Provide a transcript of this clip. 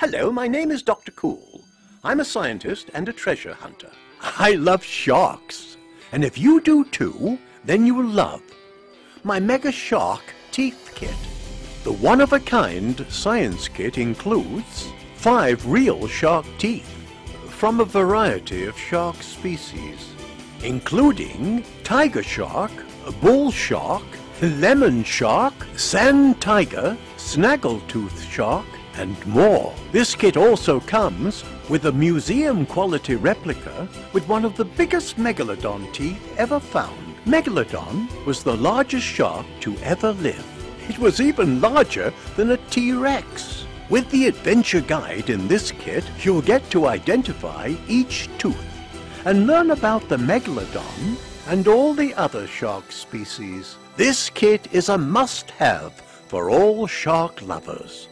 Hello, my name is Dr. Cool. I'm a scientist and a treasure hunter. I love sharks. And if you do too, then you will love my Mega Shark Teeth Kit. The one-of-a-kind science kit includes 5 real shark teeth from a variety of shark species, including tiger shark, bull shark, lemon shark, sand tiger, snaggletooth shark, and more. This kit also comes with a museum-quality replica with one of the biggest megalodon teeth ever found. Megalodon was the largest shark to ever live. It was even larger than a T-Rex. With the adventure guide in this kit, you'll get to identify each tooth and learn about the megalodon and all the other shark species. This kit is a must-have for all shark lovers.